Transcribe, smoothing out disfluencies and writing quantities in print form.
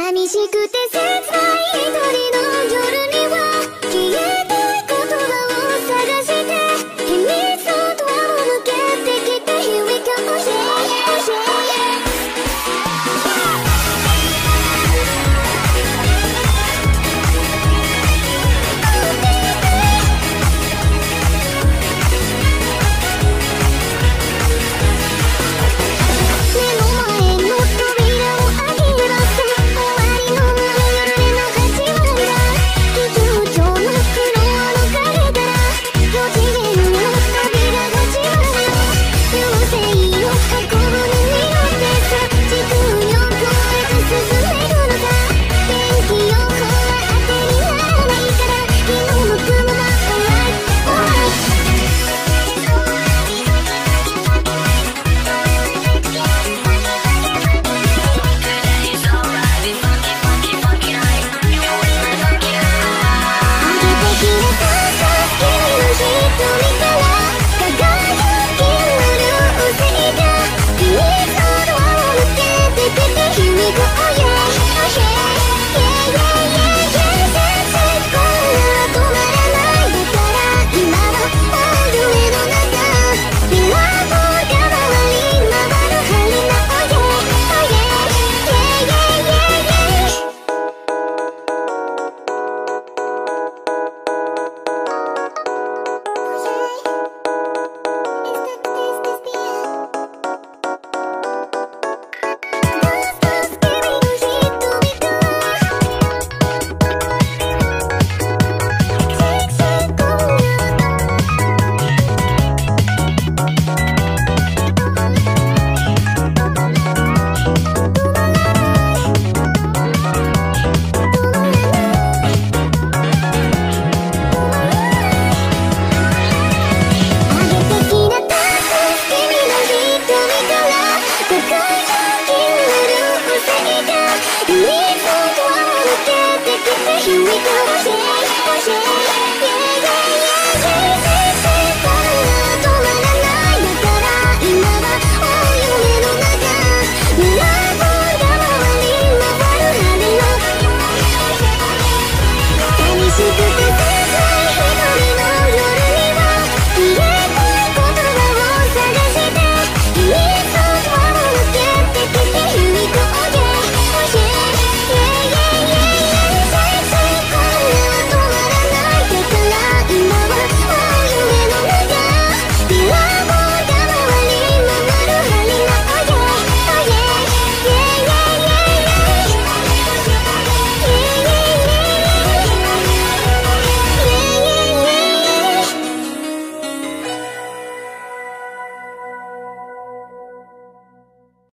寂しくて切ない一人の夜には消えた言葉を探して秘密のドアを抜けてきて Here we go oh yeah, oh yeah. Here we go.